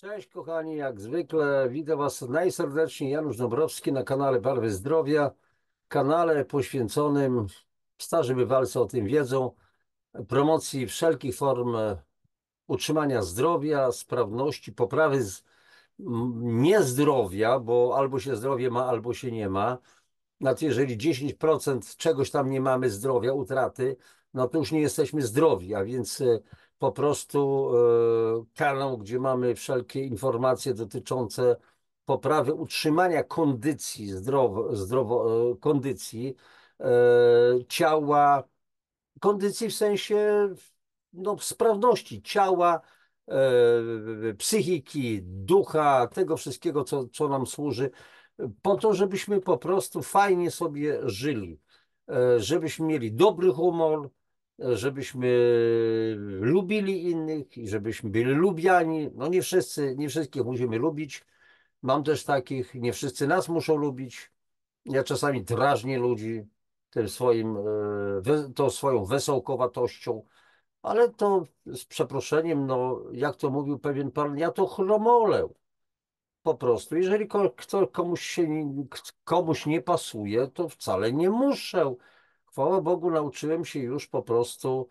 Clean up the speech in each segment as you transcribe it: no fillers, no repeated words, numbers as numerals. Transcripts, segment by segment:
Cześć kochani, jak zwykle witam Was najserdeczniej, Janusz Dąbrowski na kanale Barwy Zdrowia, kanale poświęconym, starzy bywalcy o tym wiedzą, promocji wszelkich form utrzymania zdrowia, sprawności, poprawy niezdrowia, bo albo się zdrowie ma, albo się nie ma. Znaczy, jeżeli 10% czegoś tam nie mamy, zdrowia, utraty, no to już nie jesteśmy zdrowi, a więc po prostu kanał, gdzie mamy wszelkie informacje dotyczące poprawy utrzymania kondycji, kondycji ciała, kondycji w sensie no, sprawności ciała, psychiki, ducha, tego wszystkiego, co nam służy, po to, żebyśmy po prostu fajnie sobie żyli, żebyśmy mieli dobry humor, żebyśmy lubili innych i żebyśmy byli lubiani. No nie wszyscy, nie wszystkich musimy lubić. Mam też takich, nie wszyscy nas muszą lubić. Ja czasami drażnię ludzi tą swoją wesołkowatością, ale to z przeproszeniem, no jak to mówił pewien pan, ja to chromolę. Po prostu, jeżeli komuś nie pasuje, to wcale nie muszę. Chwała Bogu, nauczyłem się już po prostu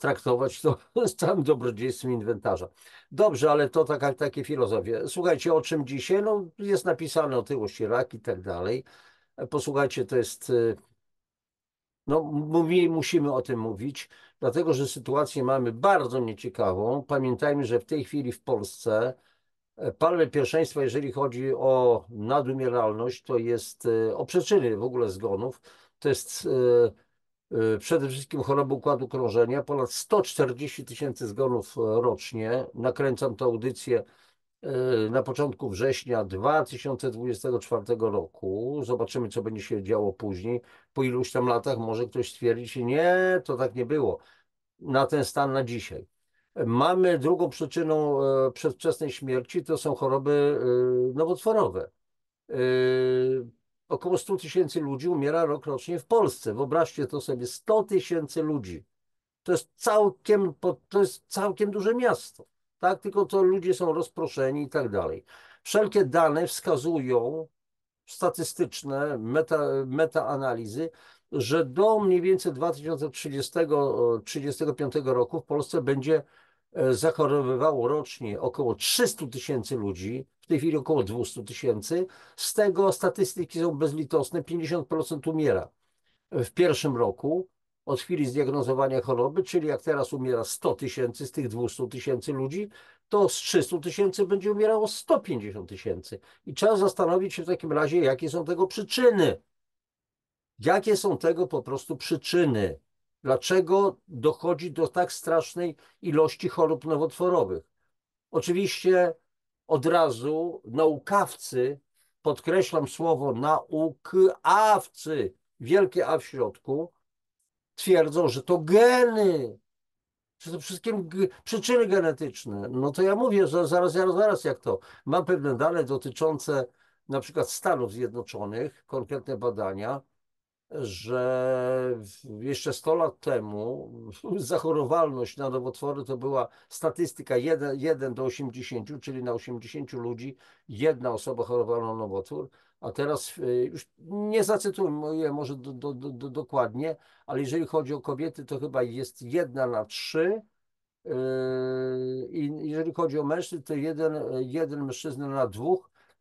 traktować to z całym dobrodziejstwem inwentarza. Dobrze, ale to takie filozofie. Słuchajcie, o czym dzisiaj? No, jest napisane otyłość, rak i tak dalej. Posłuchajcie, to jest... No, musimy o tym mówić, dlatego że sytuację mamy bardzo nieciekawą. Pamiętajmy, że w tej chwili w Polsce palmę pierwszeństwa, jeżeli chodzi o nadumieralność, to jest o przyczyny w ogóle zgonów. To jest przede wszystkim choroba układu krążenia. Ponad 140 tysięcy zgonów rocznie. Nakręcam tę audycję na początku września 2024 roku. Zobaczymy, co będzie się działo później. Po iluś tam latach może ktoś stwierdzić, nie, to tak nie było. Na ten stan na dzisiaj. Mamy drugą przyczyną przedwczesnej śmierci, to są choroby nowotworowe. Około 100 tysięcy ludzi umiera rocznie w Polsce. Wyobraźcie to sobie, 100 tysięcy ludzi. To jest całkiem duże miasto. Tak? Tylko to ludzie są rozproszeni i tak dalej. Wszelkie dane wskazują, statystyczne, metaanalizy, że do mniej więcej 2030-35 roku w Polsce będzie zachorowywało rocznie około 300 tysięcy ludzi, w tej chwili około 200 tysięcy, z tego statystyki są bezlitosne, 50% umiera w pierwszym roku od chwili zdiagnozowania choroby, czyli jak teraz umiera 100 tysięcy z tych 200 tysięcy ludzi, to z 300 tysięcy będzie umierało 150 tysięcy. I trzeba zastanowić się w takim razie, jakie są tego przyczyny. Jakie są tego po prostu przyczyny? Dlaczego dochodzi do tak strasznej ilości chorób nowotworowych? Oczywiście od razu naukawcy, podkreślam słowo naukawcy, wielkie A w środku, twierdzą, że to geny, że to wszystkim przyczyny genetyczne. No to ja mówię, że zaraz jak to. Mam pewne dane dotyczące na przykład Stanów Zjednoczonych, konkretne badania, że jeszcze 100 lat temu zachorowalność na nowotwory to była statystyka 1 do 80, czyli na 80 ludzi jedna osoba chorowała na nowotwór, a teraz już nie zacytuję może dokładnie, ale jeżeli chodzi o kobiety, to chyba jest 1 na 3, i jeżeli chodzi o mężczyzn, to jeden mężczyzna na 2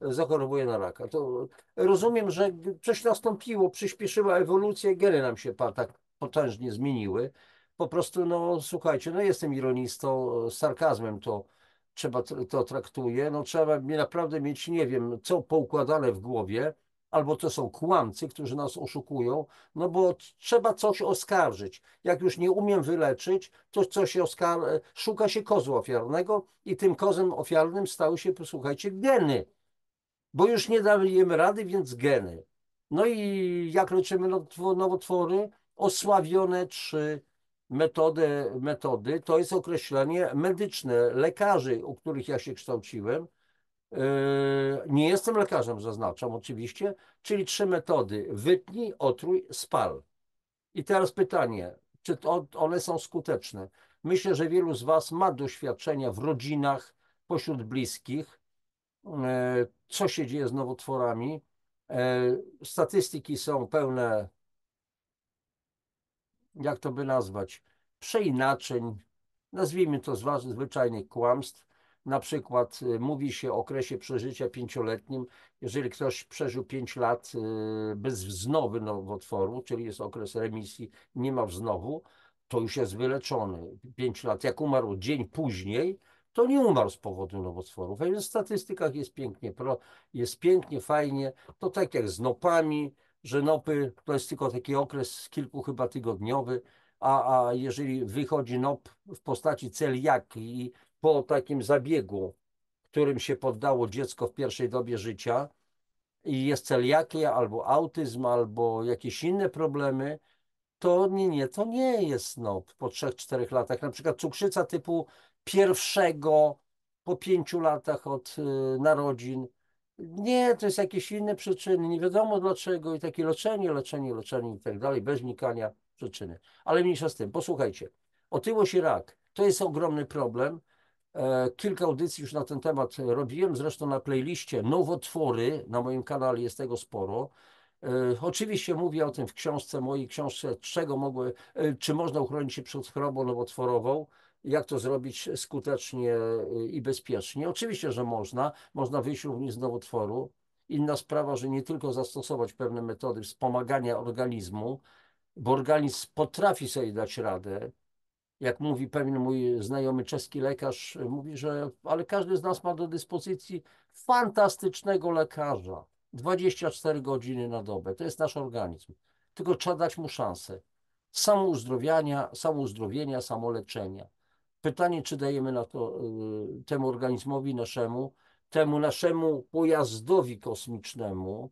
zachorowuje na raka. To rozumiem, że coś nastąpiło, przyspieszyła ewolucja, geny nam się tak potężnie zmieniły. Po prostu, no słuchajcie, no jestem ironistą, z sarkazmem to traktuję. No trzeba naprawdę mieć, nie wiem, co poukładane w głowie, albo to są kłamcy, którzy nas oszukują, no bo trzeba coś oskarżyć. Jak już nie umiem wyleczyć, to coś szuka się kozła ofiarnego i tym kozłem ofiarnym stały się, posłuchajcie, geny. Bo już nie dajemy rady, więc geny. No i jak leczymy nowotwory? Osławione 3 metody. To jest określenie medyczne lekarzy, u których ja się kształciłem. Nie jestem lekarzem, zaznaczam oczywiście. Czyli 3 metody. Wytnij, otruj, spal. I teraz pytanie, czy one są skuteczne? Myślę, że wielu z Was ma doświadczenia w rodzinach, pośród bliskich, co się dzieje z nowotworami. Statystyki są pełne, jak to by nazwać, przeinaczeń, nazwijmy to zwyczajnych kłamstw. Na przykład mówi się o okresie przeżycia 5-letnim, jeżeli ktoś przeżył 5 lat bez wznowy nowotworu, czyli jest okres remisji, nie ma wznowu, to już jest wyleczony. 5 lat, jak umarł dzień później, to nie umarł z powodu nowotworów. A więc w statystykach jest pięknie, fajnie. To tak jak z nopami, że nopy to jest tylko taki okres kilku chyba tygodniowy, a jeżeli wychodzi nop w postaci celiaki i po takim zabiegu, którym się poddało dziecko w pierwszej dobie życia i jest celiakia albo autyzm, albo jakieś inne problemy, to nie jest nop po 3-4 latach. Na przykład cukrzyca typu 1 po 5 latach od narodzin. Nie, to jest jakieś inne przyczyny, nie wiadomo dlaczego i takie leczenie i tak dalej, bez wnikania w przyczyny. Ale mniejsza z tym, posłuchajcie. Otyłość i rak, to jest ogromny problem. Kilka audycji już na ten temat robiłem, zresztą na playliście Nowotwory, na moim kanale jest tego sporo. Oczywiście mówię o tym w książce, mojej książce, czy można uchronić się przed chorobą nowotworową, jak to zrobić skutecznie i bezpiecznie. Oczywiście, że można wyjść również z nowotworu. Inna sprawa, że nie tylko zastosować pewne metody wspomagania organizmu, bo organizm potrafi sobie dać radę. Jak mówi pewien mój znajomy czeski lekarz, mówi, że ale każdy z nas ma do dyspozycji fantastycznego lekarza. 24 godziny na dobę. To jest nasz organizm. Tylko trzeba dać mu szansę. Samouzdrowienia, samoleczenia. Pytanie, czy dajemy na to temu organizmowi naszemu, temu naszemu pojazdowi kosmicznemu,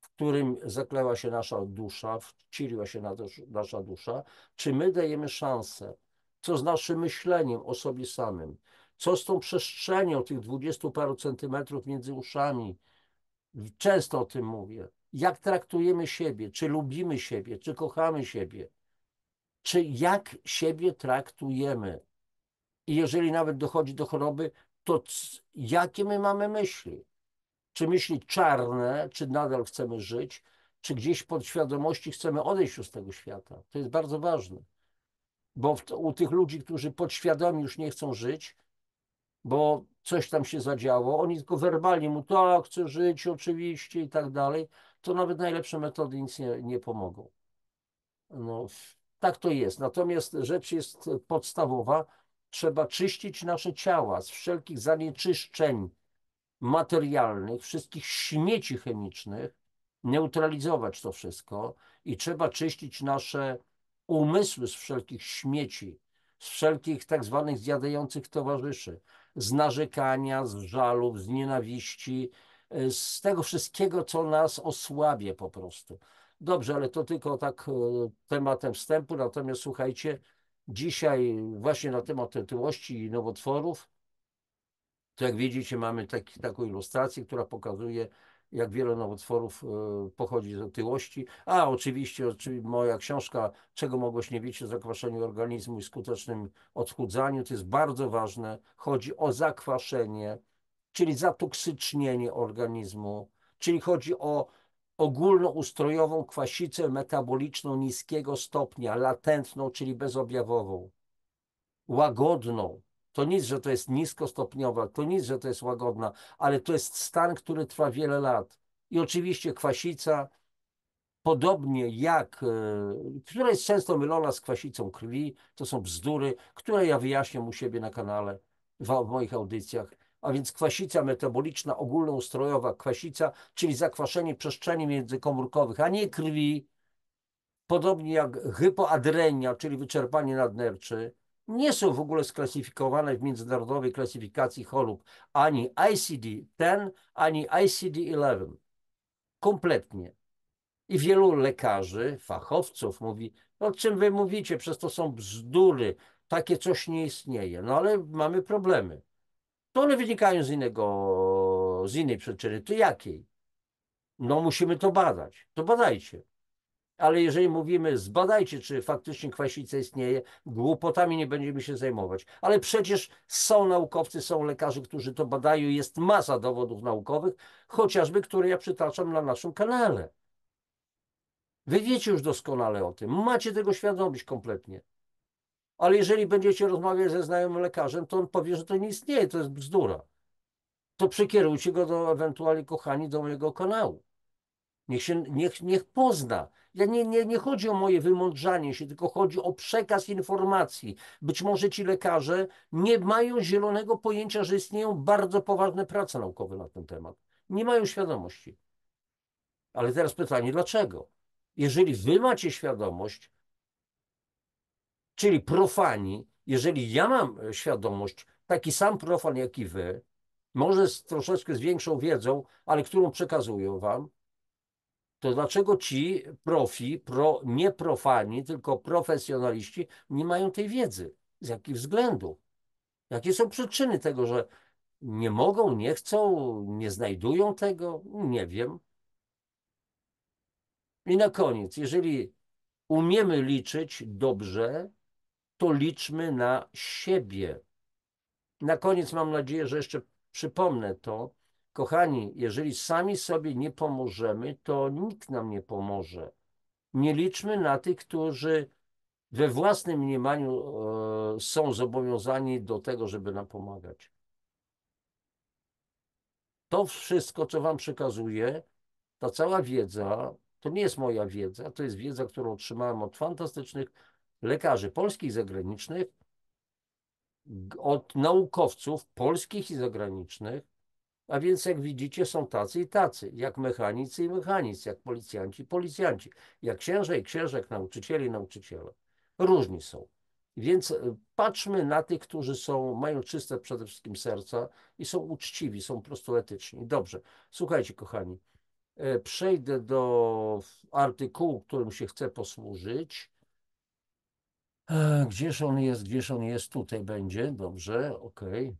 w którym zakleła się nasza dusza, wcieliła się nasza dusza, czy my dajemy szansę? Co z naszym myśleniem o sobie samym? Co z tą przestrzenią tych 20 paru centymetrów między uszami? Często o tym mówię. Jak traktujemy siebie? Czy lubimy siebie? Czy kochamy siebie? Czy jak siebie traktujemy? I jeżeli nawet dochodzi do choroby, to jakie my mamy myśli? Czy myśli czarne, czy nadal chcemy żyć, czy gdzieś pod świadomości chcemy odejść już z tego świata? To jest bardzo ważne. Bo u tych ludzi, którzy podświadomie już nie chcą żyć, bo coś tam się zadziało, oni tylko werbalnie mu tak, chcę żyć oczywiście i tak dalej, to nawet najlepsze metody nic nie pomogą. No, tak to jest. Natomiast rzecz jest podstawowa, trzeba czyścić nasze ciała z wszelkich zanieczyszczeń materialnych, wszystkich śmieci chemicznych, neutralizować to wszystko i trzeba czyścić nasze umysły z wszelkich śmieci, z wszelkich tak zwanych zjadających towarzyszy, z narzekania, z żalów, z nienawiści, z tego wszystkiego, co nas osłabia po prostu. Dobrze, ale to tylko tak tematem wstępu, natomiast słuchajcie, dzisiaj właśnie na temat otyłości i nowotworów, to jak widzicie mamy taką ilustrację, która pokazuje, jak wiele nowotworów pochodzi z otyłości. A oczywiście moja książka Czego mogłeś nie wiedzieć o zakwaszeniu organizmu i skutecznym odchudzaniu, to jest bardzo ważne. Chodzi o zakwaszenie, czyli zatoksycznienie organizmu, czyli chodzi o ogólnoustrojową kwasicę metaboliczną niskiego stopnia, latentną, czyli bezobjawową, łagodną. To nic, że to jest niskostopniowa, to nic, że to jest łagodna, ale to jest stan, który trwa wiele lat. I oczywiście kwasica, podobnie jak, która jest często mylona z kwasicą krwi, to są bzdury, które ja wyjaśniam u siebie na kanale, w moich audycjach. A więc kwasica metaboliczna, ogólnoustrojowa kwasica, czyli zakwaszenie przestrzeni międzykomórkowych, a nie krwi, podobnie jak hypoadrenia, czyli wyczerpanie nadnerczy, nie są w ogóle sklasyfikowane w międzynarodowej klasyfikacji chorób ani ICD-10, ani ICD-11. Kompletnie. I wielu lekarzy, fachowców mówi, o czym wy mówicie, przez to są bzdury, takie coś nie istnieje. No ale mamy problemy. To one wynikają z innej przyczyny. To jakiej? No musimy to badać. To badajcie. Ale jeżeli mówimy, zbadajcie, czy faktycznie kwasica istnieje, głupotami nie będziemy się zajmować. Ale przecież są naukowcy, są lekarze, którzy to badają, jest masa dowodów naukowych, chociażby, które ja przytaczam na naszym kanale. Wy wiecie już doskonale o tym, macie tego świadomość kompletnie. Ale jeżeli będziecie rozmawiać ze znajomym lekarzem, to on powie, że to nie istnieje, to jest bzdura. To przekierujcie go do, ewentualnie, kochani, do mojego kanału. Niech pozna. Ja nie chodzi o moje wymądrzanie się, tylko chodzi o przekaz informacji. Być może ci lekarze nie mają zielonego pojęcia, że istnieją bardzo poważne prace naukowe na ten temat. Nie mają świadomości. Ale teraz pytanie, dlaczego? Jeżeli wy macie świadomość, czyli profani, jeżeli ja mam świadomość, taki sam profan jak i wy, może z troszeczkę z większą wiedzą, ale którą przekazuję wam, to dlaczego ci nie profani, tylko profesjonaliści nie mają tej wiedzy? Z jakich względów? Jakie są przyczyny tego, że nie mogą, nie chcą, nie znajdują tego? Nie wiem. I na koniec, jeżeli umiemy liczyć dobrze, to liczmy na siebie. Na koniec mam nadzieję, że jeszcze przypomnę to. Kochani, jeżeli sami sobie nie pomożemy, to nikt nam nie pomoże. Nie liczmy na tych, którzy we własnym mniemaniu są zobowiązani do tego, żeby nam pomagać. To wszystko, co wam przekazuję, ta cała wiedza, to nie jest moja wiedza, to jest wiedza, którą otrzymałem od fantastycznych lekarzy polskich i zagranicznych, od naukowców polskich i zagranicznych. A więc jak widzicie, są tacy i tacy, jak mechanicy i mechanicy, jak policjanci i policjanci, jak księża i księżek, nauczyciele i nauczyciele. Różni są. Więc patrzmy na tych, którzy mają czyste przede wszystkim serca i są uczciwi, są po prostu etyczni. Dobrze, słuchajcie kochani, przejdę do artykułu, którym się chcę posłużyć. Gdzież on jest, tutaj będzie, dobrze, okej.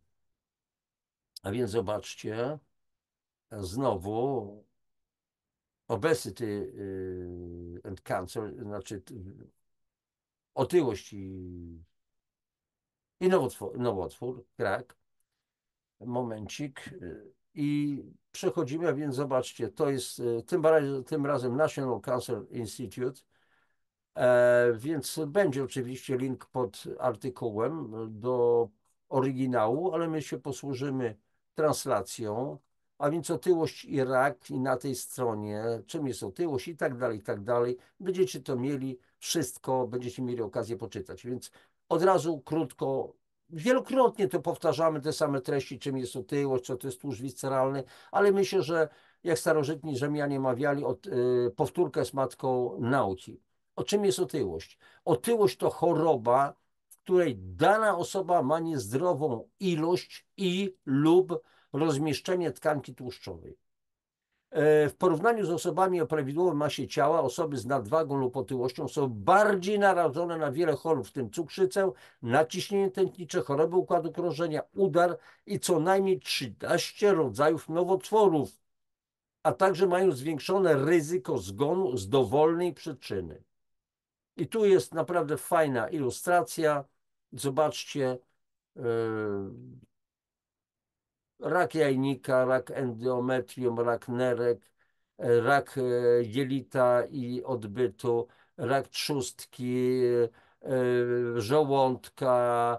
A więc zobaczcie, znowu obesity and cancer, znaczy otyłość i nowotwór, krak, momencik i przechodzimy, a więc zobaczcie, to jest tym razem National Cancer Institute, więc będzie oczywiście link pod artykułem do oryginału, ale my się posłużymy translacją, a więc otyłość i rak i na tej stronie, czym jest otyłość i tak dalej, będziecie to mieli wszystko, będziecie mieli okazję poczytać, więc od razu krótko, wielokrotnie to powtarzamy, te same treści, czym jest otyłość, co to jest tłuszcz wisceralny, ale myślę, że jak starożytni Rzymianie mawiali, powtórka jest matką nauki. O czym jest otyłość? Otyłość to choroba, w której dana osoba ma niezdrową ilość i lub rozmieszczenie tkanki tłuszczowej. W porównaniu z osobami o prawidłowej masie ciała, osoby z nadwagą lub otyłością są bardziej narażone na wiele chorób, w tym cukrzycę, nadciśnienie tętnicze, choroby układu krążenia, udar i co najmniej 13 rodzajów nowotworów, a także mają zwiększone ryzyko zgonu z dowolnej przyczyny. I tu jest naprawdę fajna ilustracja. Zobaczcie, rak jajnika, rak endometrium, rak nerek, rak jelita i odbytu, rak trzustki, żołądka,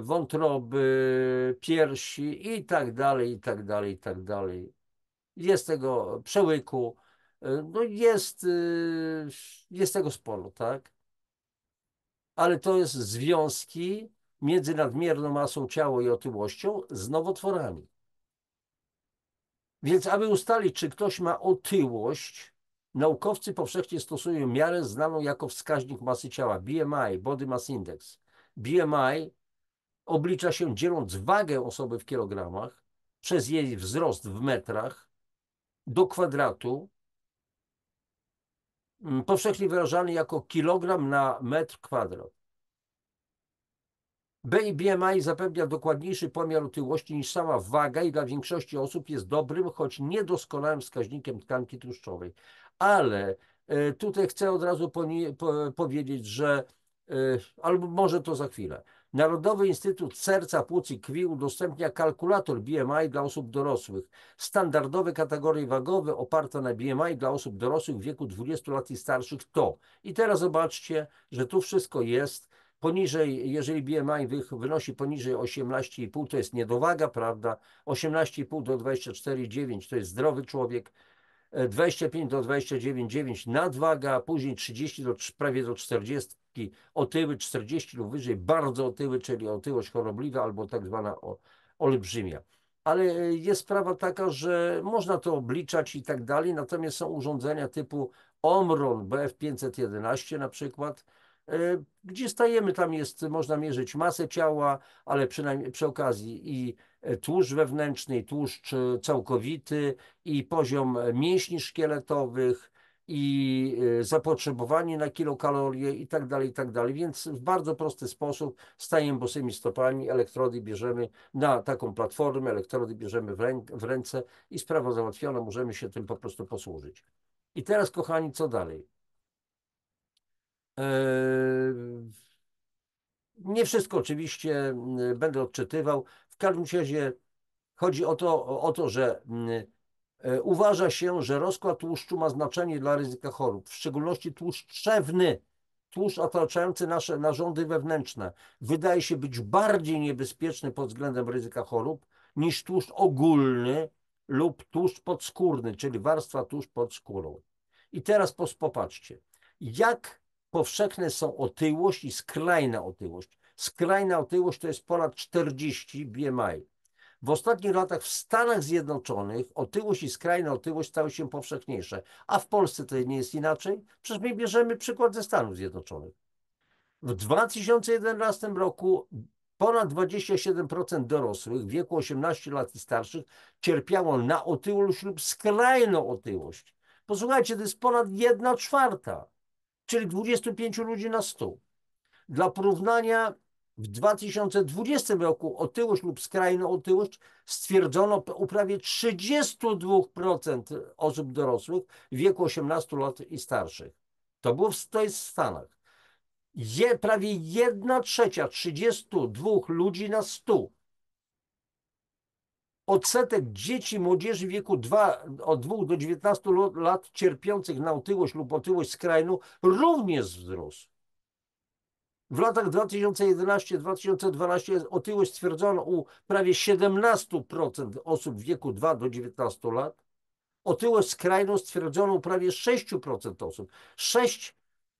wątroby, piersi i tak dalej, i tak dalej, i tak dalej. Jest tego przełyku, no jest tego sporo, tak? Ale to jest związki między nadmierną masą ciała i otyłością z nowotworami. Więc aby ustalić, czy ktoś ma otyłość, naukowcy powszechnie stosują miarę znaną jako wskaźnik masy ciała, BMI, Body Mass Index. BMI oblicza się dzieląc wagę osoby w kilogramach przez jej wzrost w metrach do kwadratu, powszechnie wyrażany jako kilogram na metr kwadrat. BMI zapewnia dokładniejszy pomiar otyłości niż sama waga i dla większości osób jest dobrym, choć niedoskonałym wskaźnikiem tkanki tłuszczowej. Ale Tutaj chcę od razu powiedzieć, że albo może to za chwilę. Narodowy Instytut Serca, Płuc i Krwi udostępnia kalkulator BMI dla osób dorosłych. Standardowe kategorie wagowe oparte na BMI dla osób dorosłych w wieku 20 lat i starszych to. I teraz zobaczcie, że tu wszystko jest. Poniżej, jeżeli BMI wynosi poniżej 18,5, to jest niedowaga, prawda? 18,5 do 24,9 to jest zdrowy człowiek. 25 do 29,9 nadwaga, później 30 do, prawie do 40, otyły, 40 lub wyżej, bardzo otyły, czyli otyłość chorobliwa albo tak zwana olbrzymia. Ale jest sprawa taka, że można to obliczać i tak dalej, natomiast są urządzenia typu OMRON BF511 na przykład, gdzie stajemy, tam jest, można mierzyć masę ciała, ale przynajmniej przy okazji i tłuszcz wewnętrzny, tłuszcz całkowity i poziom mięśni szkieletowych i zapotrzebowanie na kilokalorie i tak dalej, więc w bardzo prosty sposób stajemy bosymi stopami, elektrody bierzemy na taką platformę, elektrody bierzemy w ręce i sprawa załatwiona, możemy się tym po prostu posłużyć. I teraz, kochani, co dalej? Nie wszystko oczywiście będę odczytywał. W każdym razie chodzi o to, że uważa się, że rozkład tłuszczu ma znaczenie dla ryzyka chorób, w szczególności tłuszcz trzewny, tłuszcz otaczający nasze narządy wewnętrzne wydaje się być bardziej niebezpieczny pod względem ryzyka chorób niż tłuszcz ogólny lub tłuszcz podskórny, czyli warstwa tłuszcz pod skórą. I teraz popatrzcie, jak powszechne są otyłość i skrajna otyłość. Skrajna otyłość to jest ponad 40 BMI. W ostatnich latach w Stanach Zjednoczonych otyłość i skrajna otyłość stały się powszechniejsze, a w Polsce to nie jest inaczej. Przecież my bierzemy przykład ze Stanów Zjednoczonych. W 2011 roku ponad 27% dorosłych w wieku 18 lat i starszych cierpiało na otyłość lub skrajną otyłość. Posłuchajcie, to jest ponad 1/4. Czyli 25 ludzi na 100. Dla porównania w 2020 roku otyłość lub skrajną otyłość stwierdzono u prawie 32% osób dorosłych w wieku 18 lat i starszych. To jest w Stanach. Prawie 1/3, 32 ludzi na 100. Odsetek dzieci i młodzieży w wieku od 2 do 19 lat cierpiących na otyłość lub otyłość skrajną również wzrósł. W latach 2011-2012 otyłość stwierdzono u prawie 17% osób w wieku 2 do 19 lat. Otyłość skrajną stwierdzono u prawie 6% osób. 6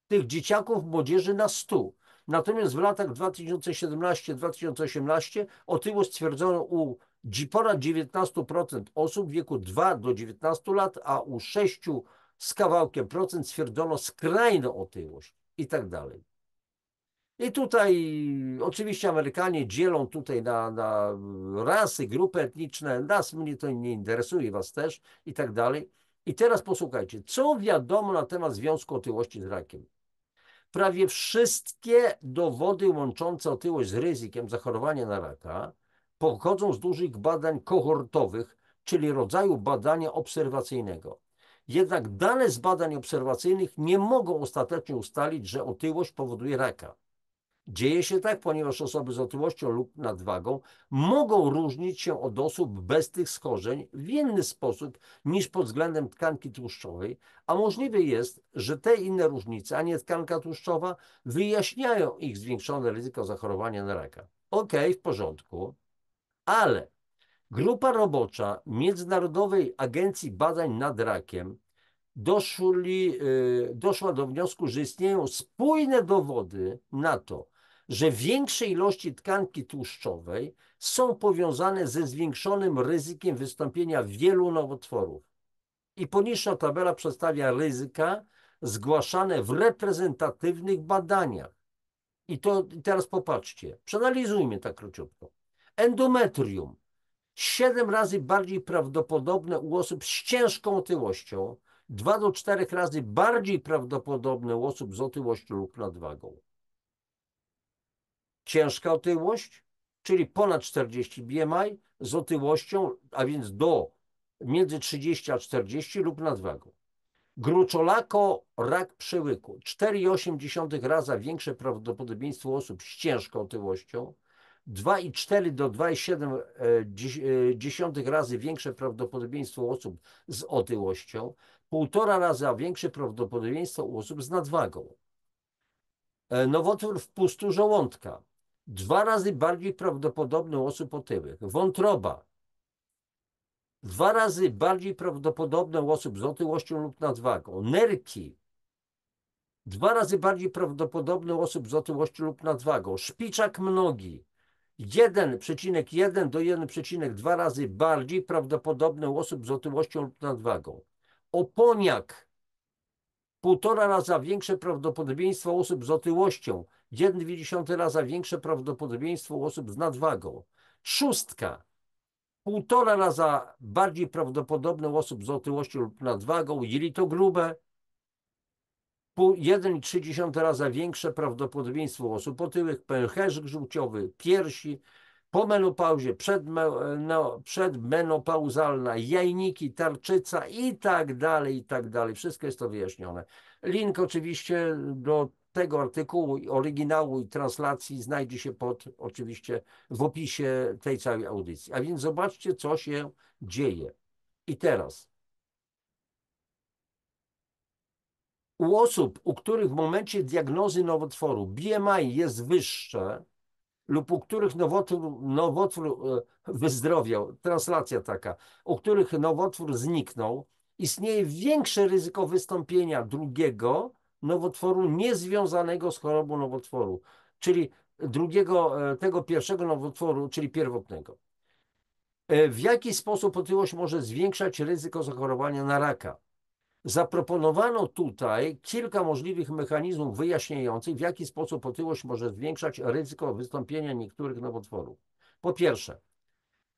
tych dzieciaków, młodzieży na 100. Natomiast w latach 2017-2018 otyłość stwierdzono u ponad 19% osób w wieku 2 do 19 lat, a u 6 z kawałkiem procent stwierdzono skrajną otyłość i tak dalej. I tutaj oczywiście Amerykanie dzielą tutaj na rasy, grupy etniczne, mnie to nie interesuje, was też i tak dalej. I teraz posłuchajcie, co wiadomo na temat związku otyłości z rakiem. Prawie wszystkie dowody łączące otyłość z ryzykiem zachorowania na raka pochodzą z dużych badań kohortowych, czyli rodzaju badania obserwacyjnego. Jednak dane z badań obserwacyjnych nie mogą ostatecznie ustalić, że otyłość powoduje raka. Dzieje się tak, ponieważ osoby z otyłością lub nadwagą mogą różnić się od osób bez tych schorzeń w inny sposób niż pod względem tkanki tłuszczowej, a możliwe jest, że te inne różnice, a nie tkanka tłuszczowa, wyjaśniają ich zwiększone ryzyko zachorowania na raka. Okej, w porządku. Ale grupa robocza Międzynarodowej Agencji Badań nad Rakiem doszła do wniosku, że istnieją spójne dowody na to, że większe ilości tkanki tłuszczowej są powiązane ze zwiększonym ryzykiem wystąpienia wielu nowotworów. I poniższa tabela przedstawia ryzyka zgłaszane w reprezentatywnych badaniach. I to teraz popatrzcie, przeanalizujmy tak króciutko. Endometrium 7 razy bardziej prawdopodobne u osób z ciężką otyłością, 2 do 4 razy bardziej prawdopodobne u osób z otyłością lub nadwagą. Ciężka otyłość, czyli ponad 40 BMI z otyłością, a więc między 30 a 40 lub nadwagą. Gruczołako, rak przełyku. 4,8 raza większe prawdopodobieństwo osób z ciężką otyłością. 2,4 do 2,7 razy większe prawdopodobieństwo osób z otyłością. 1,5 raza większe prawdopodobieństwo u osób z nadwagą. Nowotwór w pustu żołądka. 2 razy bardziej prawdopodobny u osób otyłych. Wątroba. 2 razy bardziej prawdopodobne u osób z otyłością lub nadwagą. Nerki. 2 razy bardziej prawdopodobne u osób z otyłością lub nadwagą. Szpiczak mnogi. 1,1 do 1,2 razy bardziej prawdopodobne u osób z otyłością lub nadwagą. Oponiak. 1,5 raza większe prawdopodobieństwo osób z otyłością. 1,2 raza większe prawdopodobieństwo osób z nadwagą. Trzustka. 1,5 raza bardziej prawdopodobne u osób z otyłością lub nadwagą. Jelito grube. 1,3 raza większe prawdopodobieństwo osób otyłych. Pęcherzyk żółciowy, piersi. Po menopauzie, przedmenopauzalna, jajniki, tarczyca i tak dalej, i tak dalej. Wszystko jest to wyjaśnione. Link oczywiście do tego artykułu, oryginału i translacji znajdzie się pod, oczywiście w opisie tej całej audycji. A więc zobaczcie, co się dzieje. I teraz. U osób, u których w momencie diagnozy nowotworu BMI jest wyższe, lub u których nowotwór wyzdrowiał, translacja taka, u których nowotwór zniknął, istnieje większe ryzyko wystąpienia drugiego nowotworu niezwiązanego z chorobą nowotworu, czyli pierwszego nowotworu, czyli pierwotnego. W jaki sposób otyłość może zwiększać ryzyko zachorowania na raka? Zaproponowano tutaj kilka możliwych mechanizmów wyjaśniających, w jaki sposób otyłość może zwiększać ryzyko wystąpienia niektórych nowotworów. Po pierwsze,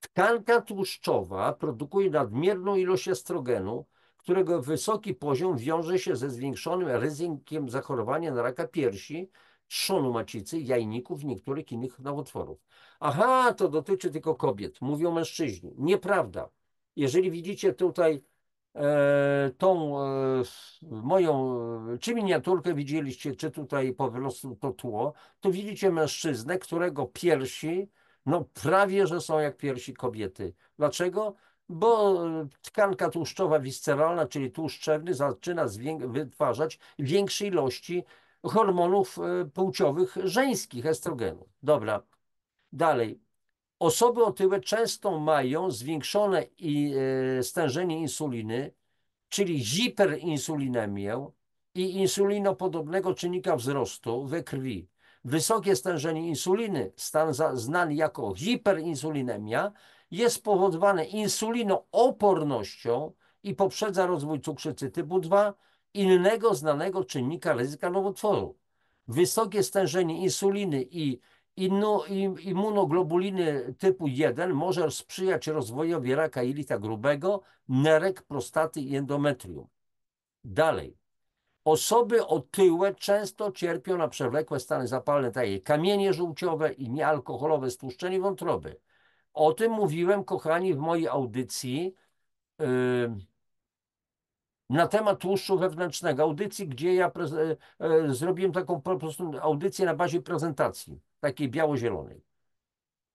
tkanka tłuszczowa produkuje nadmierną ilość estrogenu, którego wysoki poziom wiąże się ze zwiększonym ryzykiem zachorowania na raka piersi, trzonu macicy, jajników i niektórych innych nowotworów. Aha, to dotyczy tylko kobiet, mówią mężczyźni. Nieprawda. Jeżeli widzicie tutaj tą moją, czy miniaturkę widzieliście, czy tutaj po prostu to tło, to widzicie mężczyznę, którego piersi, no prawie, że są jak piersi kobiety. Dlaczego? Bo tkanka tłuszczowa wisceralna, czyli tłuszcz trzewny, zaczyna wytwarzać większe ilości hormonów płciowych żeńskich, estrogenu. Dobra, dalej. Osoby otyłe często mają zwiększone stężenie insuliny, czyli hiperinsulinemię i insulinopodobnego czynnika wzrostu we krwi. Wysokie stężenie insuliny, stan znany jako hiperinsulinemia, jest powodowane insulinoopornością i poprzedza rozwój cukrzycy typu 2, innego znanego czynnika ryzyka nowotworu. Wysokie stężenie insuliny i immunoglobuliny typu 1 może sprzyjać rozwojowi raka jelita grubego, nerek, prostaty i endometrium. Dalej. Osoby otyłe często cierpią na przewlekłe stany zapalne, takie jak kamienie żółciowe i niealkoholowe stłuszczenie wątroby. O tym mówiłem, kochani, w mojej audycji na temat tłuszczu wewnętrznego. Audycji, gdzie ja zrobiłem taką po prostu audycję na bazie prezentacji, takiej biało-zielonej.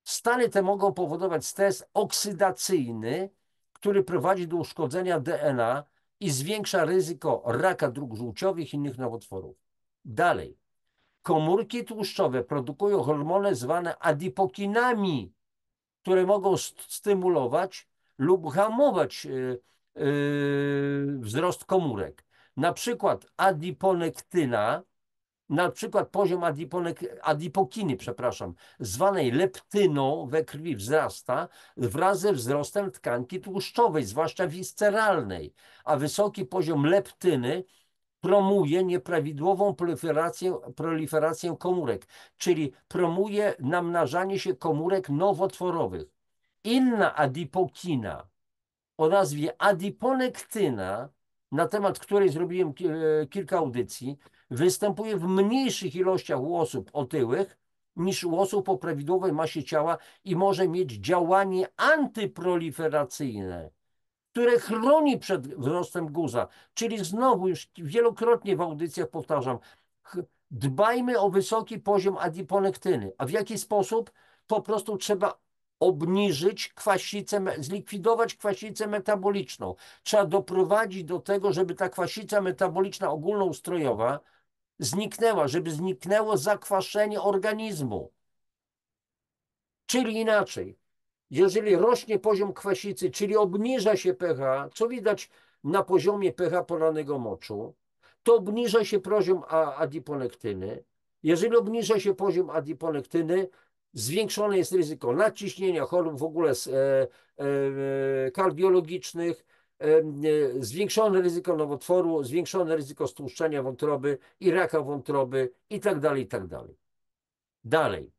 Stany te mogą powodować stres oksydacyjny, który prowadzi do uszkodzenia DNA i zwiększa ryzyko raka dróg żółciowych i innych nowotworów. Dalej. Komórki tłuszczowe produkują hormony zwane adipokinami, które mogą stymulować lub hamować wzrost komórek. Na przykład adiponektyna, na przykład poziom adipokiny, zwanej leptyną we krwi wzrasta wraz ze wzrostem tkanki tłuszczowej, zwłaszcza wisceralnej, a wysoki poziom leptyny promuje nieprawidłową proliferację komórek, czyli promuje namnażanie się komórek nowotworowych. Inna adipokina o nazwie adiponektyna, na temat której zrobiłem kilka audycji, występuje w mniejszych ilościach u osób otyłych niż u osób o prawidłowej masie ciała i może mieć działanie antyproliferacyjne. które chroni przed wzrostem guza. Czyli znowu, już wielokrotnie w audycjach powtarzam, dbajmy o wysoki poziom adiponektyny. A w jaki sposób? Po prostu trzeba obniżyć kwasicę, zlikwidować kwasicę metaboliczną. Trzeba doprowadzić do tego, żeby ta kwasica metaboliczna ogólnoustrojowa zniknęła, żeby zniknęło zakwaszenie organizmu. Czyli inaczej, jeżeli rośnie poziom kwasicy, czyli obniża się pH, co widać na poziomie pH porannego moczu, to obniża się poziom adiponektyny. Jeżeli obniża się poziom adiponektyny, zwiększone jest ryzyko nadciśnienia, chorób w ogóle kardiologicznych, zwiększone ryzyko nowotworu, zwiększone ryzyko stłuszczenia wątroby i raka wątroby itd., itd. Dalej.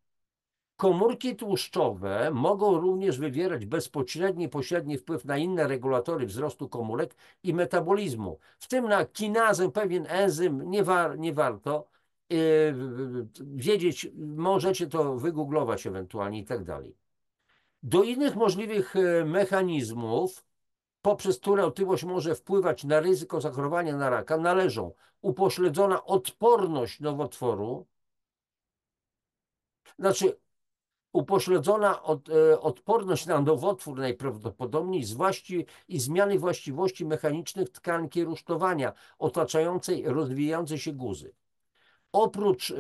Komórki tłuszczowe mogą również wywierać bezpośredni i pośredni wpływ na inne regulatory wzrostu komórek i metabolizmu, w tym na kinazę, pewien enzym, nie warto wiedzieć, możecie to wygooglować ewentualnie i tak dalej. Do innych możliwych mechanizmów, poprzez które otyłość może wpływać na ryzyko zachorowania na raka, należą upośledzona odporność nowotworu, znaczy upośledzona odporność na nowotwór najprawdopodobniej i zmiany właściwości mechanicznych tkanki rusztowania otaczającej rozwijającej się guzy. Oprócz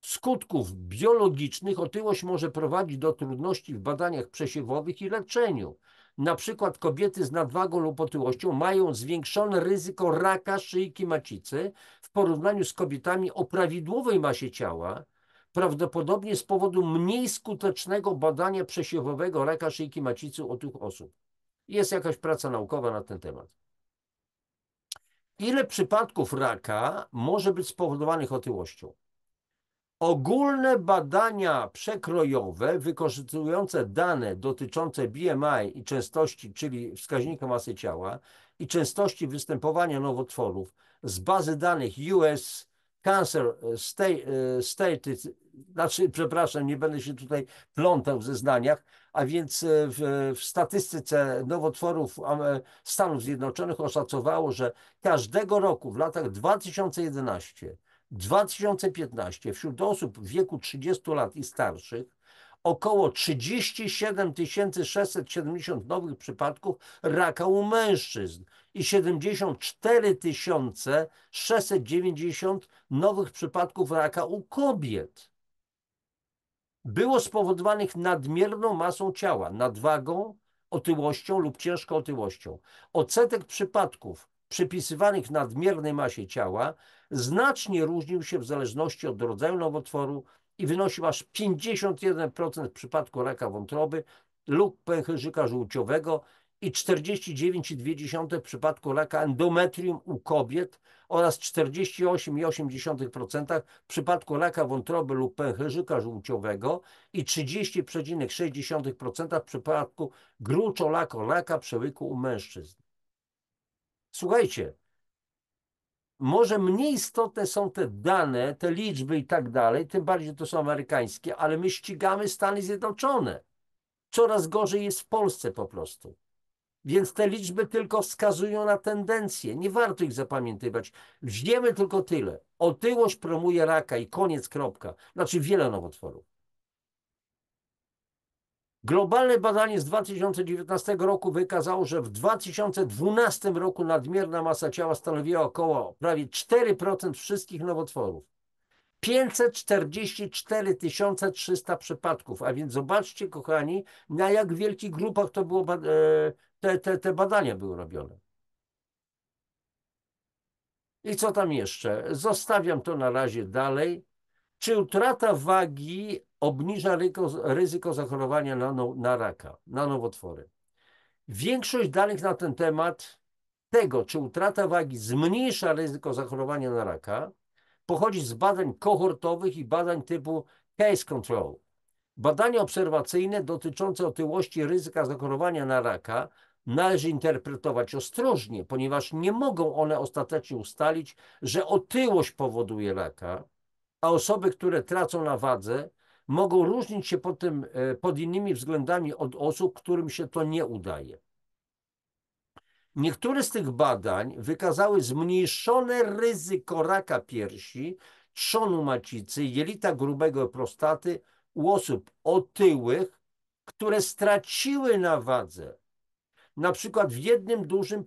skutków biologicznych otyłość może prowadzić do trudności w badaniach przesiewowych i leczeniu. Na przykład kobiety z nadwagą lub otyłością mają zwiększone ryzyko raka szyjki macicy w porównaniu z kobietami o prawidłowej masie ciała, prawdopodobnie z powodu mniej skutecznego badania przesiewowego raka szyjki macicy u tych osób. Jest jakaś praca naukowa na ten temat. Ile przypadków raka może być spowodowanych otyłością? Ogólne badania przekrojowe wykorzystujące dane dotyczące BMI i częstości, czyli wskaźnika masy ciała i częstości występowania nowotworów z bazy danych US Cancer Institute, znaczy, przepraszam, nie będę się tutaj plątał w zeznaniach, a więc w statystyce nowotworów Stanów Zjednoczonych oszacowało, że każdego roku w latach 2011–2015 wśród osób w wieku 30 lat i starszych około 37 670 nowych przypadków raka u mężczyzn i 74 690 nowych przypadków raka u kobiet. Było spowodowanych nadmierną masą ciała, nadwagą, otyłością lub ciężką otyłością. Odsetek przypadków przypisywanych nadmiernej masie ciała znacznie różnił się w zależności od rodzaju nowotworu i wynosił aż 51% w przypadku raka wątroby lub pęcherzyka żółciowego i 49,2% w przypadku raka endometrium u kobiet oraz 48,8% w przypadku raka wątroby lub pęcherzyka żółciowego i 30,6% w przypadku gruczołaka, raka przełyku u mężczyzn. Słuchajcie, może mniej istotne są te dane, te liczby i tak dalej, tym bardziej to są amerykańskie, ale my ścigamy Stany Zjednoczone. Coraz gorzej jest w Polsce po prostu. Więc te liczby tylko wskazują na tendencje. Nie warto ich zapamiętywać. Wiemy tylko tyle. Otyłość promuje raka i koniec, kropka. Znaczy wiele nowotworów. Globalne badanie z 2019 roku wykazało, że w 2012 roku nadmierna masa ciała stanowiła około prawie 4% wszystkich nowotworów. 544 300 przypadków. A więc zobaczcie, kochani, na jak wielkich grupach to było te badania były robione. I co tam jeszcze? Zostawiam to na razie dalej. Czy utrata wagi obniża ryzyko zachorowania na raka, na nowotwory? Większość danych na ten temat tego, czy utrata wagi zmniejsza ryzyko zachorowania na raka, pochodzi z badań kohortowych i badań typu case control. Badania obserwacyjne dotyczące otyłości ryzyka zachorowania na raka należy interpretować ostrożnie, ponieważ nie mogą one ostatecznie ustalić, że otyłość powoduje raka, a osoby, które tracą na wadze, mogą różnić się pod innymi względami od osób, którym się to nie udaje. Niektóre z tych badań wykazały zmniejszone ryzyko raka piersi, trzonu macicy, jelita grubego, prostaty u osób otyłych, które straciły na wadze. Na przykład w jednym dużym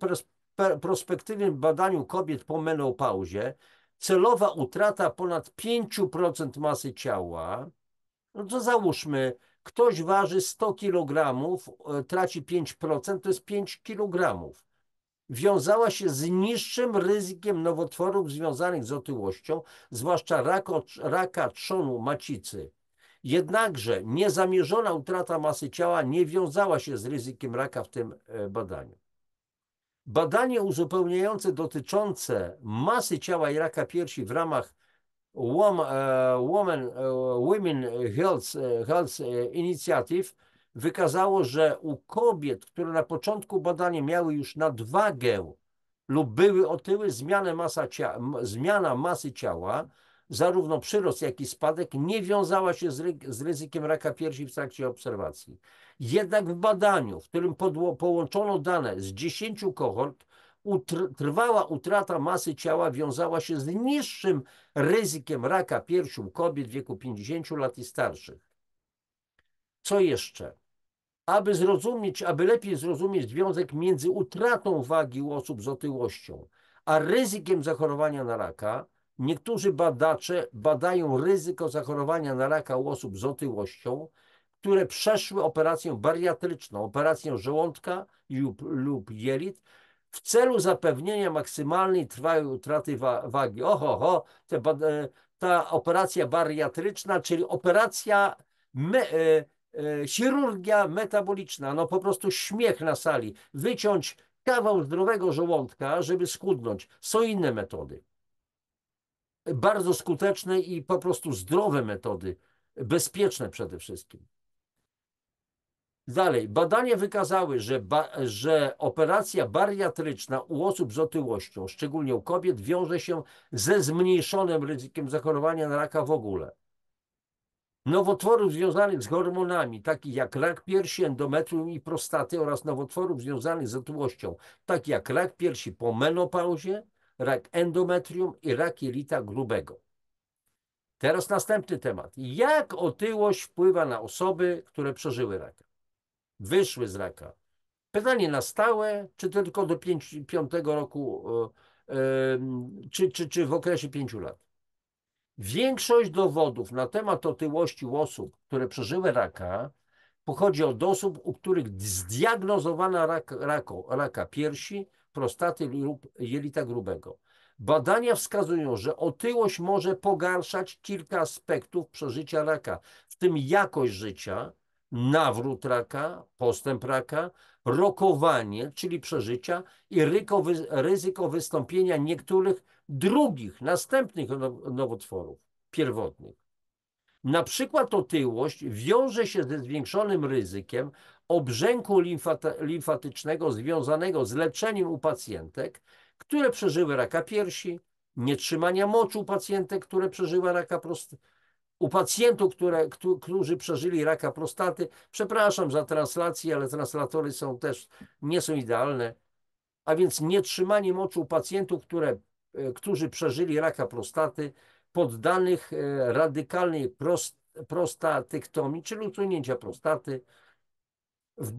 prospektywnym badaniu kobiet po menopauzie celowa utrata ponad 5% masy ciała, no to załóżmy, ktoś waży 100 kg, traci 5%, to jest 5 kg. Wiązała się z niższym ryzykiem nowotworów związanych z otyłością, zwłaszcza raka trzonu macicy. Jednakże niezamierzona utrata masy ciała nie wiązała się z ryzykiem raka w tym badaniu. Badanie uzupełniające dotyczące masy ciała i raka piersi w ramach Women Health Initiative wykazało, że u kobiet, które na początku badania miały już nadwagę lub były otyłe, zmiana masy ciała, zarówno przyrost, jak i spadek, nie wiązała się z ryzykiem raka piersi w trakcie obserwacji. Jednak w badaniu, w którym połączono dane z 10 kohort, trwała utrata masy ciała wiązała się z niższym ryzykiem raka piersi u kobiet w wieku 50 lat i starszych. Co jeszcze? Aby lepiej zrozumieć związek między utratą wagi u osób z otyłością a ryzykiem zachorowania na raka, niektórzy badacze badają ryzyko zachorowania na raka u osób z otyłością, które przeszły operację bariatryczną, operację żołądka lub jelit, w celu zapewnienia maksymalnej trwałej utraty wagi. Oho, ta operacja bariatryczna, czyli operacja chirurgia metaboliczna, no po prostu śmiech na sali, wyciąć kawał zdrowego żołądka, żeby schudnąć. Są inne metody, bardzo skuteczne i po prostu zdrowe metody, bezpieczne przede wszystkim. Dalej, badania wykazały, że operacja bariatryczna u osób z otyłością, szczególnie u kobiet, wiąże się ze zmniejszonym ryzykiem zachorowania na raka w ogóle. Nowotworów związanych z hormonami, takich jak rak piersi, endometrium i prostaty, oraz nowotworów związanych z otyłością, takich jak rak piersi po menopauzie, rak endometrium i rak jelita grubego. Teraz następny temat. Jak otyłość wpływa na osoby, które przeżyły raka? Wyszły z raka. Pytanie na stałe, czy tylko do 5 roku, czy w okresie 5 lat. Większość dowodów na temat otyłości u osób, które przeżyły raka, pochodzi od osób, u których zdiagnozowano raka piersi, prostaty lub jelita grubego. Badania wskazują, że otyłość może pogarszać kilka aspektów przeżycia raka, w tym jakość życia, nawrót raka, postęp raka, rokowanie, czyli przeżycia i ryzyko wystąpienia niektórych drugich, następnych nowotworów pierwotnych. Na przykład otyłość wiąże się ze zwiększonym ryzykiem obrzęku limfatycznego związanego z leczeniem u pacjentek, które przeżyły raka piersi, nietrzymania moczu u pacjentek, które przeżyły raka prostaty, u pacjentów, którzy przeżyli raka prostaty. Przepraszam za translację, ale translatory są też, nie są idealne. A więc nietrzymanie moczu u pacjentów, którzy przeżyli raka prostaty, poddanych radykalnej prostatyktomii, czyli usunięcia prostaty. W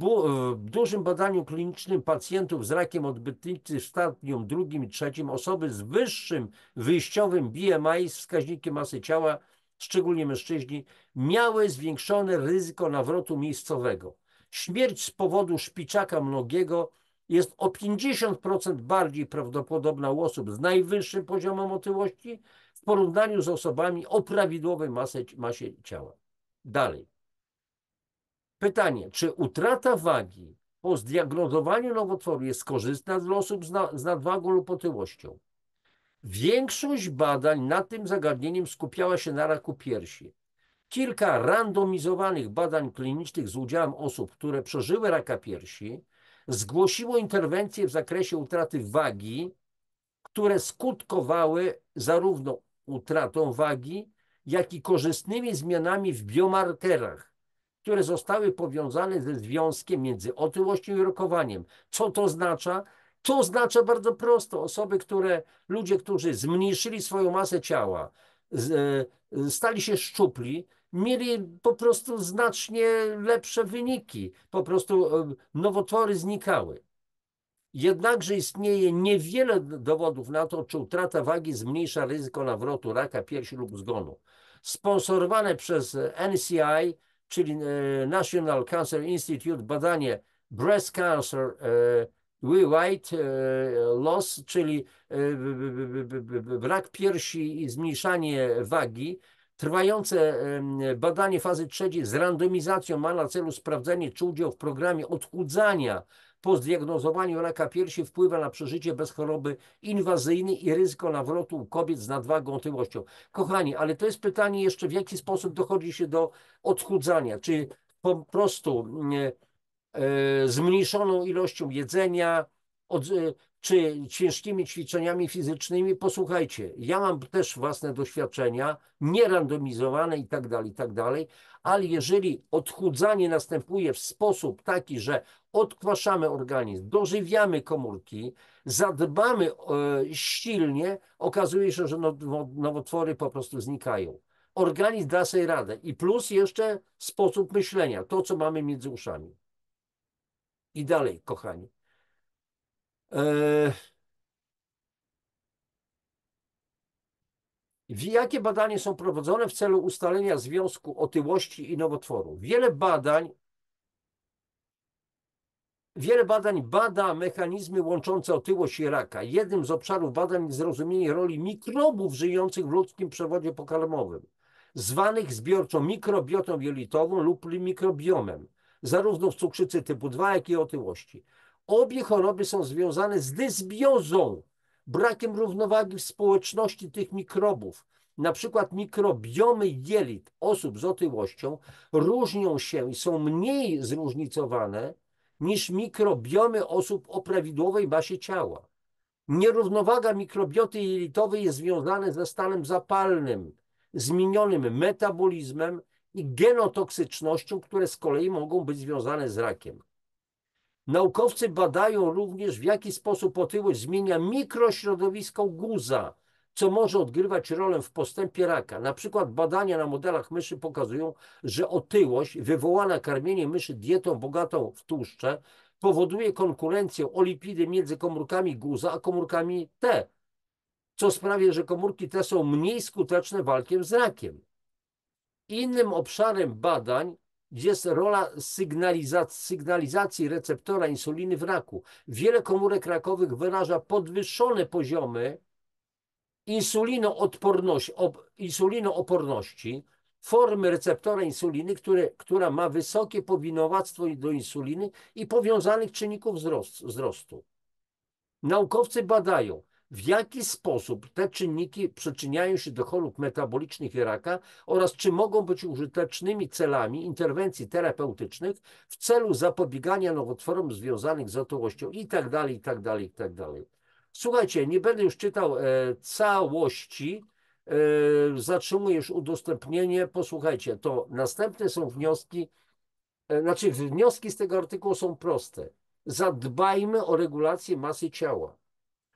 dużym badaniu klinicznym pacjentów z rakiem odbytnicy w stadium drugim i trzecim osoby z wyższym wyjściowym BMI z wskaźnikiem masy ciała, szczególnie mężczyźni, miały zwiększone ryzyko nawrotu miejscowego. Śmierć z powodu szpiczaka mnogiego jest o 50% bardziej prawdopodobna u osób z najwyższym poziomem otyłości w porównaniu z osobami o prawidłowej masie ciała. Dalej. Pytanie, czy utrata wagi po zdiagnozowaniu nowotworu jest korzystna dla osób z nadwagą lub otyłością? Większość badań nad tym zagadnieniem skupiała się na raku piersi. Kilka randomizowanych badań klinicznych z udziałem osób, które przeżyły raka piersi, zgłosiło interwencje w zakresie utraty wagi, które skutkowały zarówno utratą wagi, jak i korzystnymi zmianami w biomarkerach, które zostały powiązane ze związkiem między otyłością i rokowaniem. Co to oznacza? To oznacza bardzo prosto, ludzie, którzy zmniejszyli swoją masę ciała, stali się szczupli, mieli po prostu znacznie lepsze wyniki, po prostu nowotwory znikały. Jednakże istnieje niewiele dowodów na to, czy utrata wagi zmniejsza ryzyko nawrotu raka piersi lub zgonu. Sponsorowane przez NCI, czyli National Cancer Institute, badanie Breast Cancer Weight Loss, czyli rak piersi i zmniejszanie wagi, trwające badanie fazy trzeciej z randomizacją ma na celu sprawdzenie, czy udział w programie odchudzania po zdiagnozowaniu raka piersi wpływa na przeżycie bez choroby inwazyjnej i ryzyko nawrotu u kobiet z nadwagą, otyłością. Kochani, ale to jest pytanie jeszcze, w jaki sposób dochodzi się do odchudzania. Czy po prostu zmniejszoną ilością jedzenia, czy ciężkimi ćwiczeniami fizycznymi? Posłuchajcie, ja mam też własne doświadczenia, nierandomizowane i tak dalej, ale jeżeli odchudzanie następuje w sposób taki, że odkwaszamy organizm, dożywiamy komórki, zadbamy silnie, okazuje się, że nowotwory po prostu znikają. Organizm da sobie radę i plus jeszcze sposób myślenia, to co mamy między uszami. I dalej, kochani. Jakie badania są prowadzone w celu ustalenia związku otyłości i nowotworu? Wiele badań bada mechanizmy łączące otyłość i raka. Jednym z obszarów badań jest zrozumienie roli mikrobów żyjących w ludzkim przewodzie pokarmowym, zwanych zbiorczo mikrobiotą jelitową lub mikrobiomem, zarówno w cukrzycy typu 2, jak i otyłości. Obie choroby są związane z dysbiozą, brakiem równowagi w społeczności tych mikrobów. Na przykład mikrobiomy jelit osób z otyłością różnią się i są mniej zróżnicowane niż mikrobiomy osób o prawidłowej masie ciała. Nierównowaga mikrobioty jelitowej jest związana ze stanem zapalnym, zmienionym metabolizmem i genotoksycznością, które z kolei mogą być związane z rakiem. Naukowcy badają również, w jaki sposób otyłość zmienia mikrośrodowisko guza, co może odgrywać rolę w postępie raka. Na przykład badania na modelach myszy pokazują, że otyłość wywołana karmieniem myszy dietą bogatą w tłuszcze powoduje konkurencję o lipidy między komórkami guza a komórkami T, co sprawia, że komórki T są mniej skuteczne w walce z rakiem. Innym obszarem badań jest rola sygnalizacji receptora insuliny w raku. Wiele komórek rakowych wyraża podwyższone poziomy insulinooporności, formy receptora insuliny, która ma wysokie powinowactwo do insuliny i powiązanych czynników wzrostu. Naukowcy badają, w jaki sposób te czynniki przyczyniają się do chorób metabolicznych i raka oraz czy mogą być użytecznymi celami interwencji terapeutycznych w celu zapobiegania nowotworom związanych z otyłością itd. Słuchajcie, nie będę już czytał całości, zatrzymuję już udostępnienie, posłuchajcie, to następne są wnioski, wnioski z tego artykułu są proste. Zadbajmy o regulację masy ciała.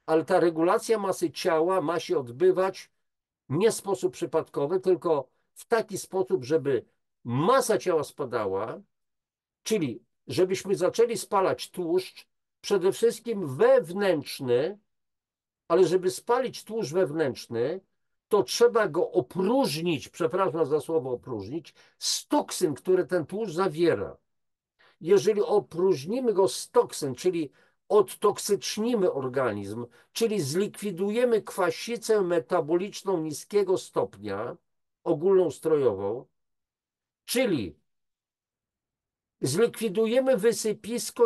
Ale ta regulacja masy ciała ma się odbywać nie w sposób przypadkowy, tylko w taki sposób, żeby masa ciała spadała, czyli żebyśmy zaczęli spalać tłuszcz, przede wszystkim wewnętrzny, ale żeby spalić tłuszcz wewnętrzny, to trzeba go opróżnić, przepraszam za słowo opróżnić, z toksyn, które ten tłuszcz zawiera. Jeżeli opróżnimy go z toksyn, czyli odtoksycznimy organizm, czyli zlikwidujemy kwasicę metaboliczną niskiego stopnia, ogólnoustrojową, czyli zlikwidujemy wysypisko,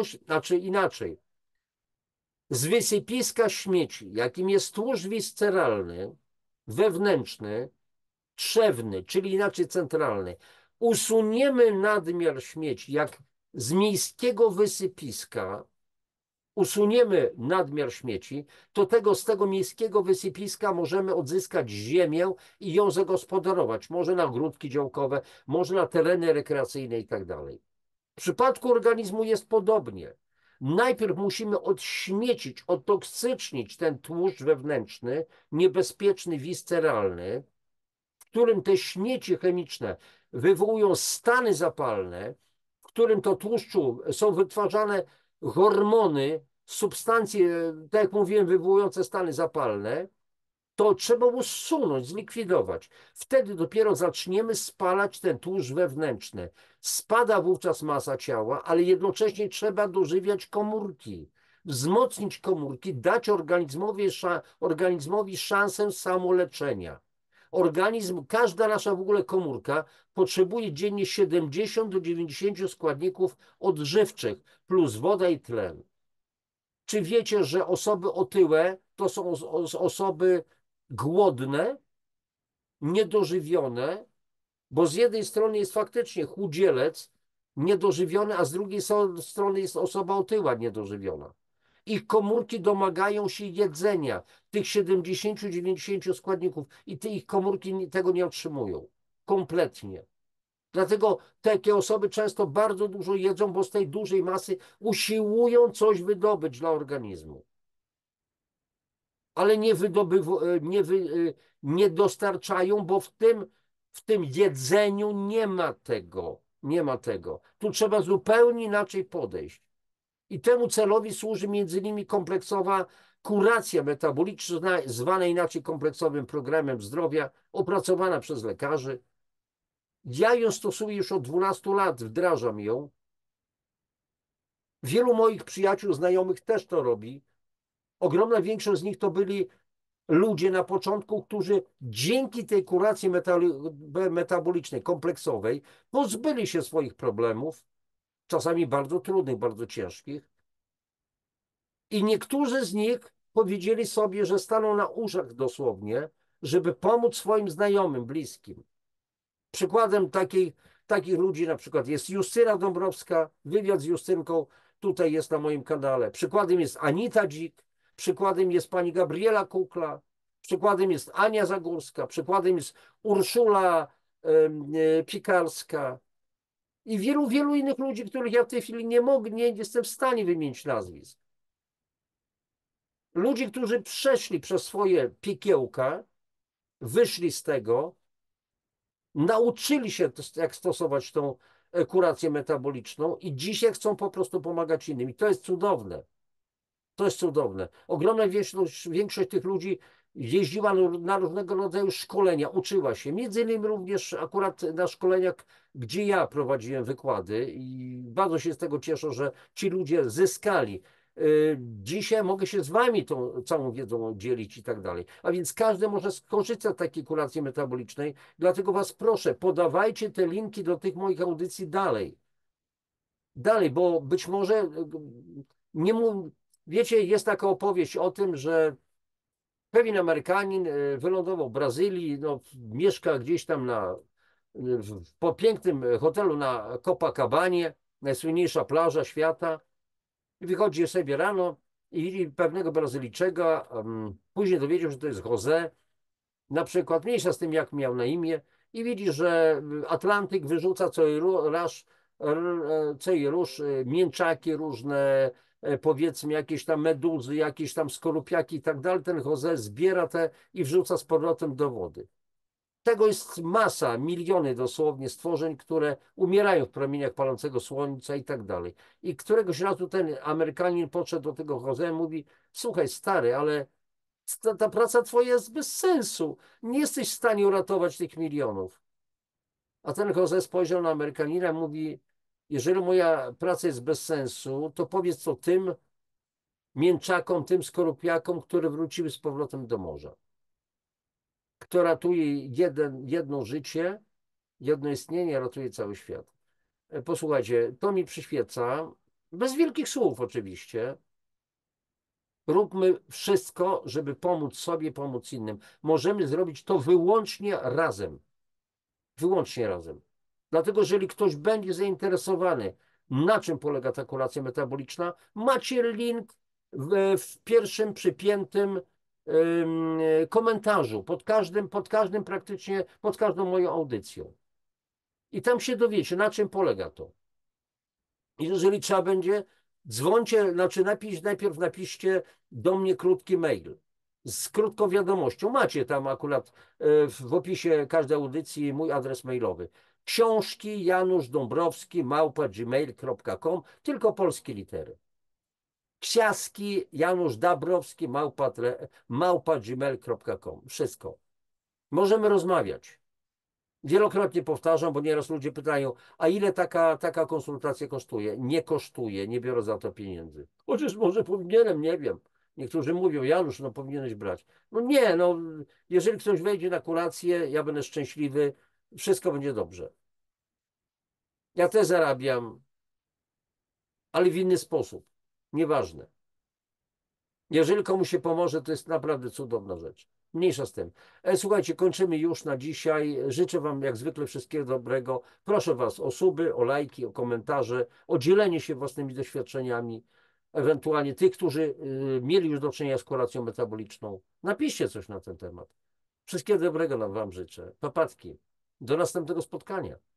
z wysypiska śmieci, jakim jest tłuszcz wisceralny, wewnętrzny, trzewny, czyli centralny, usuniemy nadmiar śmieci, jak z miejskiego wysypiska, usuniemy nadmiar śmieci, to z tego miejskiego wysypiska możemy odzyskać ziemię i ją zagospodarować. Może na ogródki działkowe, może na tereny rekreacyjne itd. W przypadku organizmu jest podobnie. najpierw musimy odśmiecić, odtoksycznić ten tłuszcz wewnętrzny, niebezpieczny, wisceralny, w którym te śmieci chemiczne wywołują stany zapalne, w którym to tłuszczu są wytwarzane hormony, substancje, tak jak mówiłem, wywołujące stany zapalne, to trzeba usunąć, zlikwidować. Wtedy dopiero zaczniemy spalać ten tłuszcz wewnętrzny. Spada wówczas masa ciała, ale jednocześnie trzeba dożywiać komórki, wzmocnić komórki, dać organizmowi szansę samoleczenia. Organizm, każda nasza w ogóle komórka potrzebuje dziennie 70 do 90 składników odżywczych plus woda i tlen. Czy wiecie, że osoby otyłe to są osoby głodne, niedożywione, bo z jednej strony jest faktycznie chudzielec niedożywiony, a z drugiej strony jest osoba otyła niedożywiona. Ich komórki domagają się jedzenia, tych 70-90 składników i te ich komórki tego nie otrzymują kompletnie. Dlatego takie osoby często bardzo dużo jedzą, bo z tej dużej masy usiłują coś wydobyć dla organizmu. Ale nie dostarczają, bo w tym jedzeniu nie ma tego. Nie ma tego. Tu trzeba zupełnie inaczej podejść. I temu celowi służy między innymi kompleksowa kuracja metaboliczna, zwana inaczej kompleksowym programem zdrowia, opracowana przez lekarzy. Ja ją stosuję już od 12 lat, wdrażam ją. Wielu moich przyjaciół, znajomych też to robi. Ogromna większość z nich to byli ludzie na początku, którzy dzięki tej kuracji metabolicznej, kompleksowej pozbyli się swoich problemów, czasami bardzo trudnych, bardzo ciężkich. I niektórzy z nich powiedzieli sobie, że staną na uszach dosłownie, żeby pomóc swoim znajomym, bliskim. Przykładem takich ludzi na przykład jest Justyna Dąbrowska, wywiad z Justynką tutaj jest na moim kanale. Przykładem jest Anita Dzik, przykładem jest pani Gabriela Kukla, przykładem jest Ania Zagórska, przykładem jest Urszula Pikarska i wielu, wielu innych ludzi, których ja w tej chwili nie jestem w stanie wymienić nazwisk. Ludzi, którzy przeszli przez swoje piekiełka, wyszli z tego, nauczyli się, jak stosować tą kurację metaboliczną i dzisiaj chcą po prostu pomagać innym. I to jest cudowne. To jest cudowne. Ogromna większość tych ludzi jeździła na różnego rodzaju szkolenia, uczyła się. Między innymi również akurat na szkoleniach, gdzie ja prowadziłem wykłady i bardzo się z tego cieszę, że ci ludzie zyskali. Dzisiaj mogę się z wami tą całą wiedzą dzielić i tak dalej. A więc każdy może skorzystać z takiej kuracji metabolicznej, dlatego was proszę, podawajcie te linki do tych moich audycji dalej. Dalej, bo być może nie mów... Wiecie, jest taka opowieść o tym, że pewien Amerykanin wylądował w Brazylii, no, mieszka gdzieś tam po pięknym hotelu na Copacabanie, najsłynniejsza plaża świata. I wychodzi sobie rano i widzi pewnego Brazylijczyka, później dowiedział się, że to jest José, na przykład, mniejsza z tym jak miał na imię, i widzi, że Atlantyk wyrzuca co i róż mięczaki różne, powiedzmy jakieś tam meduzy, jakieś tam skorupiaki i tak dalej. Ten José zbiera te i wrzuca z powrotem do wody. Tego jest masa, miliony dosłownie stworzeń, które umierają w promieniach palącego słońca i tak dalej. I któregoś razu ten Amerykanin podszedł do tego José i mówi: słuchaj stary, ale ta praca twoja jest bez sensu. Nie jesteś w stanie uratować tych milionów. A ten José spojrzał na Amerykanina i mówi: jeżeli moja praca jest bez sensu, to powiedz to tym mięczakom, tym skorupiakom, które wróciły z powrotem do morza. Kto ratuje jedno życie, jedno istnienie, ratuje cały świat. Posłuchajcie, to mi przyświeca, bez wielkich słów oczywiście. Róbmy wszystko, żeby pomóc sobie, pomóc innym. Możemy zrobić to wyłącznie razem. Wyłącznie razem. Dlatego, jeżeli ktoś będzie zainteresowany, na czym polega ta kuracja metaboliczna, macie link w pierwszym przypiętym komentarzu, pod każdą moją audycją. I tam się dowiecie, na czym polega to. I jeżeli trzeba będzie, Dzwońcie, znaczy najpierw napiszcie do mnie krótki mail z krótką wiadomością. Macie tam akurat w opisie każdej audycji mój adres mailowy. Książki Janusz Dąbrowski @gmail.com, tylko polskie litery. Ksiaski Janusz Dąbrowski @gmail.com. Wszystko. Możemy rozmawiać. Wielokrotnie powtarzam, bo nieraz ludzie pytają, a ile taka konsultacja kosztuje? Nie kosztuje, nie biorę za to pieniędzy. Chociaż może powinienem, nie wiem. Niektórzy mówią, Janusz, no powinieneś brać. No nie, no jeżeli ktoś wejdzie na kurację, ja będę szczęśliwy, wszystko będzie dobrze. Ja też zarabiam, ale w inny sposób. Nieważne. Jeżeli komuś się pomoże, to jest naprawdę cudowna rzecz. Mniejsza z tym. Słuchajcie, kończymy już na dzisiaj. Życzę wam jak zwykle wszystkiego dobrego. Proszę was o suby, o lajki, o komentarze, o dzielenie się własnymi doświadczeniami. Ewentualnie tych, którzy mieli już do czynienia z kuracją metaboliczną. Napiszcie coś na ten temat. Wszystkiego dobrego wam życzę. Papatki. Do następnego spotkania.